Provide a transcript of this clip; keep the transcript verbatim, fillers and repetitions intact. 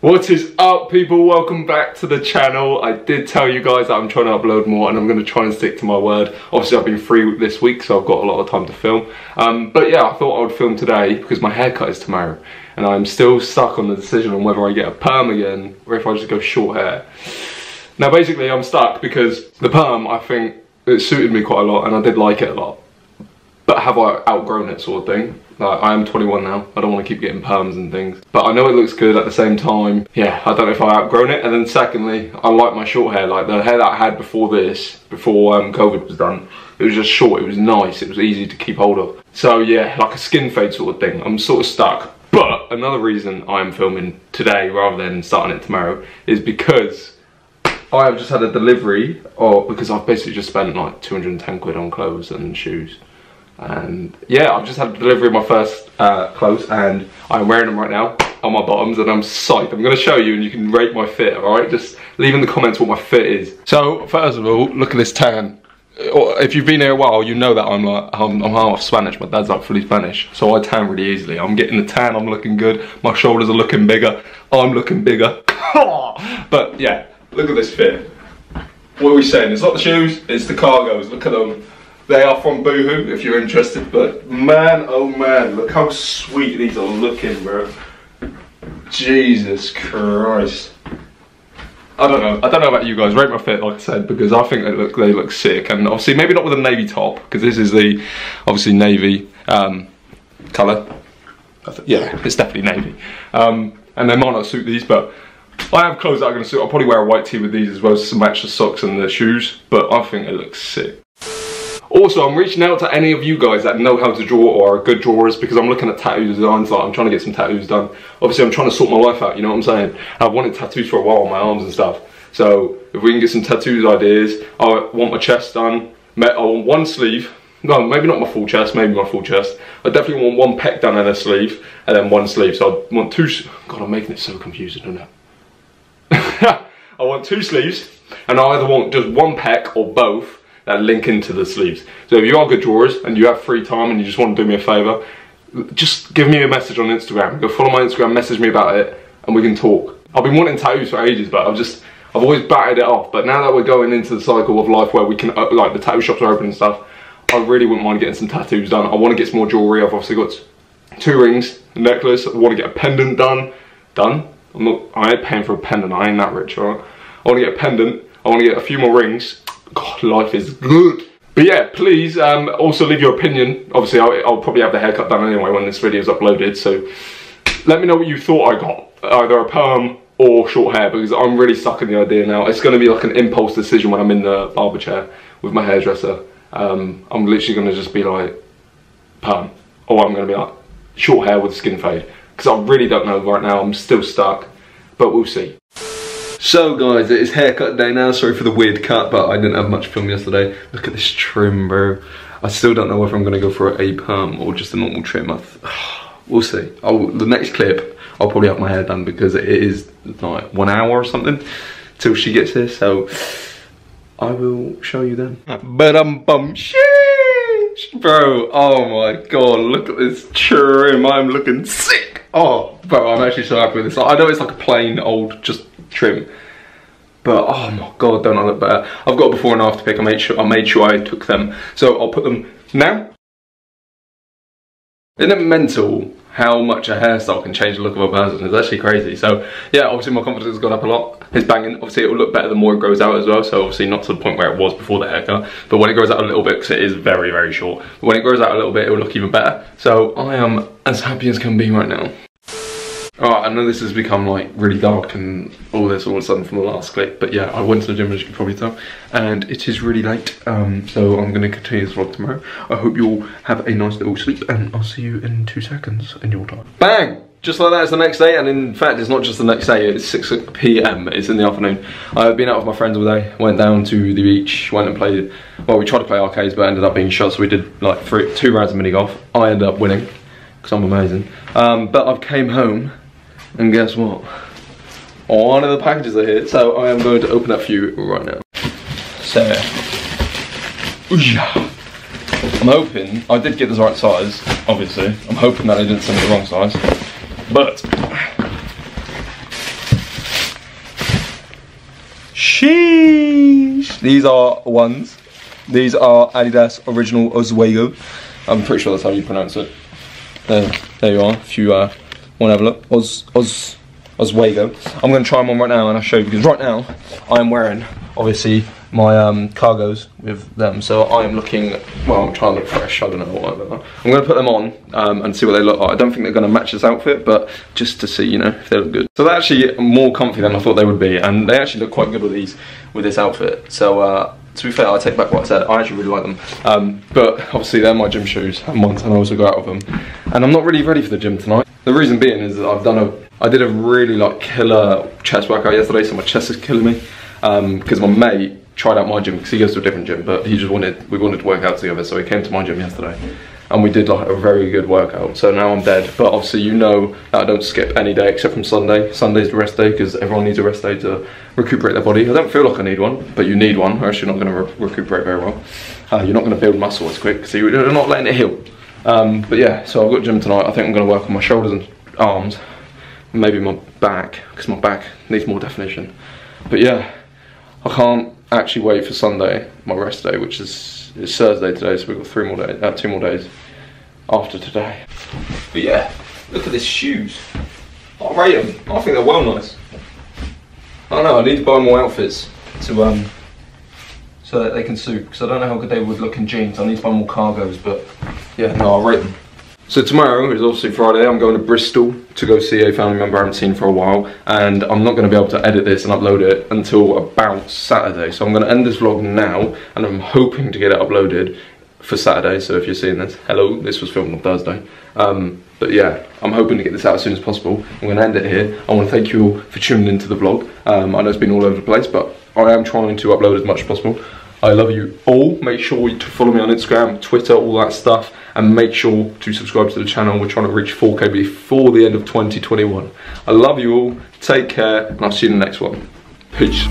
What is up, people? Welcome back to the channel. I did tell you guys that I'm trying to upload more and I'm going to try and stick to my word. Obviously I've been free this week, so I've got a lot of time to film. Um, but yeah, I thought I would film today because my haircut is tomorrow and I'm still stuck on the decision on whether I get a perm again or if I just go short hair. Now basically I'm stuck because the perm, I think it suited me quite a lot and I did like it a lot. But have I outgrown it, sort of thing? Like, I am twenty-one now, I don't want to keep getting perms and things. But I know it looks good at the same time. Yeah, I don't know if I outgrown it. And then secondly, I like my short hair. Like, the hair that I had before this, before um, COVID was done, it was just short, it was nice, it was easy to keep hold of. So yeah, like a skin fade sort of thing. I'm sort of stuck. But another reason I'm filming today rather than starting it tomorrow is because I have just had a delivery, or because I've basically just spent like two hundred and ten quid on clothes and shoes. And yeah, I've just had a delivery of my first uh, clothes and I'm wearing them right now on my bottoms and I'm psyched. I'm going to show you and you can rate my fit, alright? Just leave in the comments what my fit is. So first of all, look at this tan. If you've been here a while, you know that I'm like, I'm, I'm half Spanish, my dad's like fully Spanish. So I tan really easily. I'm getting the tan, I'm looking good, my shoulders are looking bigger, I'm looking bigger. But yeah, look at this fit. What are we saying? It's not the shoes, it's the cargos, look at them. They are from Boohoo, if you're interested, but man, oh man, look how sweet these are looking, bro. Jesus Christ. I don't know, I don't know about you guys, rate my fit, like I said, because I think they look, they look sick, and obviously, maybe not with a navy top, because this is the, obviously, navy um, colour. Yeah, it's definitely navy. Um, and they might not suit these, but I have clothes that are going to suit. I'll probably wear a white tee with these as well, to match the socks and the shoes, but I think they look sick. Also, I'm reaching out to any of you guys that know how to draw or are good drawers because I'm looking at tattoo designs, like I'm trying to get some tattoos done. Obviously, I'm trying to sort my life out, you know what I'm saying? I've wanted tattoos for a while on my arms and stuff. So, if we can get some tattoos ideas, I want my chest done, I want one sleeve. No, maybe not my full chest, maybe my full chest. I definitely want one pec done and a sleeve, and then one sleeve. So I want two, God, I'm making it so confusing, don't I? I want two sleeves, and I either want just one pec or both, that link into the sleeves. So if you are good drawers and you have free time and you just want to do me a favour, just give me a message on Instagram. Go follow my Instagram, message me about it, and we can talk. I've been wanting tattoos for ages, but I've just, I've always battered it off. But now that we're going into the cycle of life where we can, like the tattoo shops are open and stuff, I really wouldn't mind getting some tattoos done. I want to get some more jewellery. I've obviously got two rings, a necklace. I want to get a pendant done. Done? I'm not, I ain't paying for a pendant. I ain't that rich, alright? I want to get a pendant. I want to get a few more rings. God, life is good. But yeah, please um, also leave your opinion. Obviously, I'll, I'll probably have the haircut done anyway when this video is uploaded. So let me know what you thought I got, either a perm or short hair, because I'm really stuck in the idea now. It's going to be like an impulse decision when I'm in the barber chair with my hairdresser. Um, I'm literally going to just be like perm, or I'm going to be like short hair with skin fade, because I really don't know right now. I'm still stuck, but we'll see. So guys, it is haircut day now. Sorry for the weird cut, but I didn't have much film yesterday. Look at this trim, bro. I still don't know whether I'm gonna go for a perm or just a normal trim. I we'll see. I'll, the next clip, I'll probably have my hair done because it is like one hour or something till she gets here. So I will show you then. But I'm bum. Sheesh, bro. Oh my god, look at this trim. I'm looking sick. Oh, bro, I'm actually so happy with this. I know it's like a plain old just trim, but oh my god, don't I look better? I've got a before and after pic. I made sure I made sure I took them, so I'll put them now. Isn't it mental how much a hairstyle can change the look of a person? It's actually crazy. So yeah, obviously my confidence has gone up a lot. It's banging. Obviously it will look better the more it grows out as well. So obviously not to the point where it was before the haircut, but when it grows out a little bit, because it is very very short, but when it grows out a little bit it will look even better. So I am as happy as can be right now. Alright, I know this has become like really dark and all this all of a sudden from the last clip, but yeah, I went to the gym as you can probably tell, and it is really late, um, so I'm going to continue this vlog tomorrow. I hope you all have a nice little sleep, and I'll see you in two seconds in your time. Bang! Just like that, it's the next day, and in fact, it's not just the next day, it's six p m, it's in the afternoon. I've been out with my friends all day, went down to the beach, went and played, well, we tried to play arcades, but ended up being shot, so we did like three, two rounds of mini-golf. I ended up winning, because I'm amazing, um, but I've came home. And guess what? One of the packages are here, so I am going to open up for you right now. So, I'm hoping, I did get the right size, obviously. I'm hoping that I didn't send me the wrong size. But, Sheesh. These are ones. These are Adidas Original Ozweego. I'm pretty sure that's how you pronounce it. Uh, there you are, if you uh, want to have a look. Oz, Oz, Ozweego. I'm going to try them on right now and I'll show you, because right now I'm wearing, obviously, my um, cargos with them. So I am looking, well, I'm trying to look fresh. I don't know why about that. I'm going to put them on um, and see what they look like. I don't think they're going to match this outfit, but just to see, you know, if they look good. So they're actually more comfy than I thought they would be, and they actually look quite good with these, with this outfit. So uh, to be fair, I take back what I said. I actually really like them, um, but obviously they're my gym shoes, and once I also go out with them. And I'm not really ready for the gym tonight. The reason being is that I've done a, I did a really like killer chest workout yesterday, so my chest is killing me. Because um, my mate tried out my gym, because he goes to a different gym, but he just wanted, we wanted to work out together, so he came to my gym yesterday and we did like a very good workout. So now I'm dead, but obviously you know that I don't skip any day except from Sunday. Sunday's the rest day, because everyone needs a rest day to recuperate their body. I don't feel like I need one, but you need one, or else you're not going to re recuperate very well. Uh, you're not going to build muscle as quick, so you're not letting it heal. Um, but yeah, so I've got gym tonight. I think I'm going to work on my shoulders and arms, maybe my back, because my back needs more definition. But yeah, I can't actually wait for Sunday, my rest day, which is it's Thursday today, so we've got three more days, uh, two more days after today. But yeah, look at these shoes. I rate them. I think they're well nice. I don't know. I need to buy more outfits to um so that they can suit, because I don't know how good they would look in jeans. I need to buy more cargos, but yeah, no, I rate them. So tomorrow is obviously Friday. I'm going to Bristol to go see a family member I haven't seen for a while, and I'm not going to be able to edit this and upload it until about Saturday. So I'm going to end this vlog now, and I'm hoping to get it uploaded for Saturday. So if you're seeing this, hello, this was filmed on Thursday. Um, but yeah, I'm hoping to get this out as soon as possible. I'm going to end it here. I want to thank you all for tuning into the vlog. Um, I know it's been all over the place, but I am trying to upload as much as possible. I love you all. Make sure you follow me on Instagram, Twitter, all that stuff, and make sure to subscribe to the channel. We're trying to reach four K before the end of twenty twenty-one. I love you all. Take care, and I'll see you in the next one. Peace.